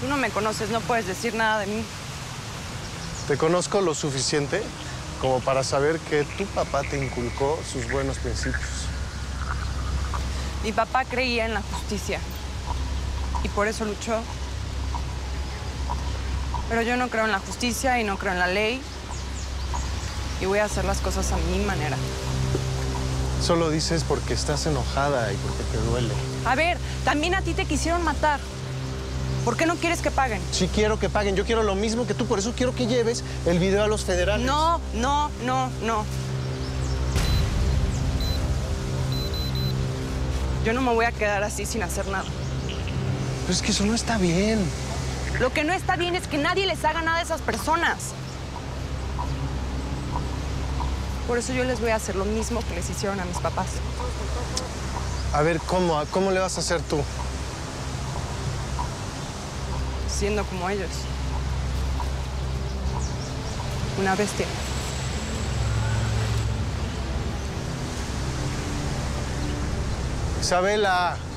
Tú no me conoces, no puedes decir nada de mí. Te conozco lo suficiente como para saber que tu papá te inculcó sus buenos principios. Mi papá creía en la justicia y por eso luchó. Pero yo no creo en la justicia y no creo en la ley. Y voy a hacer las cosas a mi manera. Solo dices porque estás enojada y porque te duele. A ver, también a ti te quisieron matar. ¿Por qué no quieres que paguen? Sí quiero que paguen. Yo quiero lo mismo que tú. Por eso quiero que lleves el video a los federales. No, no, no, no. Yo no me voy a quedar así sin hacer nada. Pero es que eso no está bien. Lo que no está bien es que nadie les haga nada a esas personas. Por eso yo les voy a hacer lo mismo que les hicieron a mis papás. A ver, ¿cómo le vas a hacer tú? Siendo como ellos. Una bestia. Isabela.